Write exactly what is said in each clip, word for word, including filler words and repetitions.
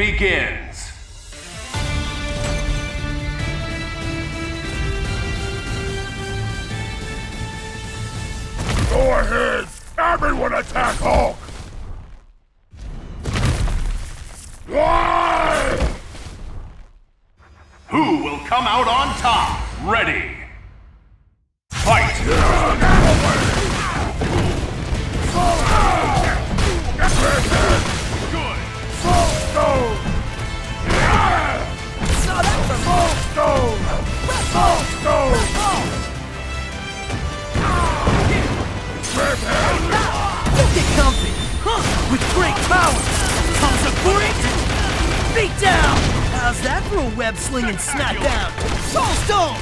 begins. Go ahead! Everyone attack Hulk! Why? Who will come out on top? Ready! Fight! With great power comes a great beat down! How's that for a web sling and snap down? Soul Stone!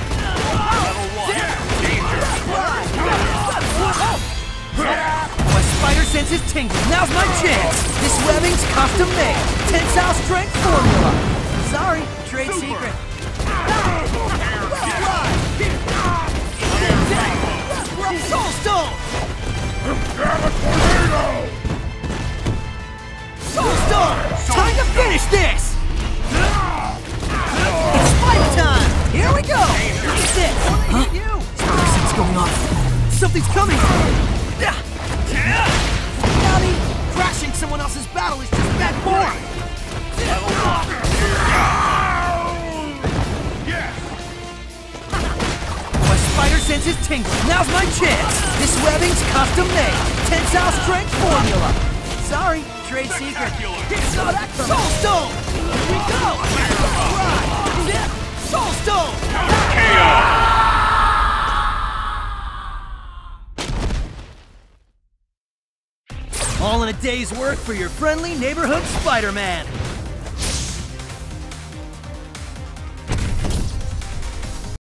My spider sense is tingling. Now's my chance! This webbing's custom made. Tensile strength formula. Sorry, trade secret. Soul Stone! Tornado! Soul Stone! Time to finish this! It's fight time! Here we go! What's this? Huh? Something's going on. Something's coming! Howdy! Crashing someone else's battle is just bad form! My spider sense is tingling. Now's my chance! This webbing's custom made. Tensile strength formula. Sorry. Trade secret. It's not Soul Stone! Here we go! Right. Soul Stone! K O! All in a day's work for your friendly neighborhood Spider-Man.